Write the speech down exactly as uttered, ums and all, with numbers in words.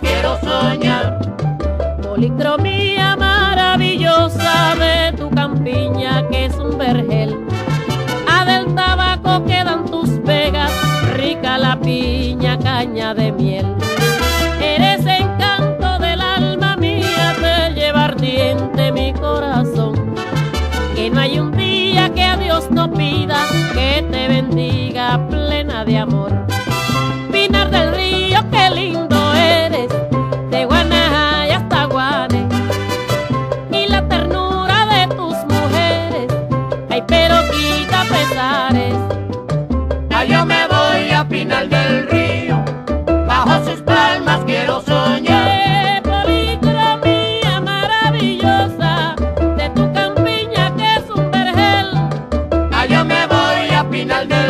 quiero soñar. Policromía maravillosa de tu campiña que es un vergel. A del tabaco quedan tus pegas, rica la piña, caña de miel. Eres encanto del alma mía, te lleva ardiente mi corazón. Que no hay un día que a Dios no pida que te bendiga plena de amor. Pinar del Río, qué lindo eres, de Guanaja y hasta Guane. Y la ternura de tus mujeres, ay, pero quita pesares. Ya yo me voy a Pinar del Río, bajo sus palmas quiero soñar. Eh, Policromía maravillosa, de tu campiña que es un vergel. Ya yo me voy a Pinar del Río.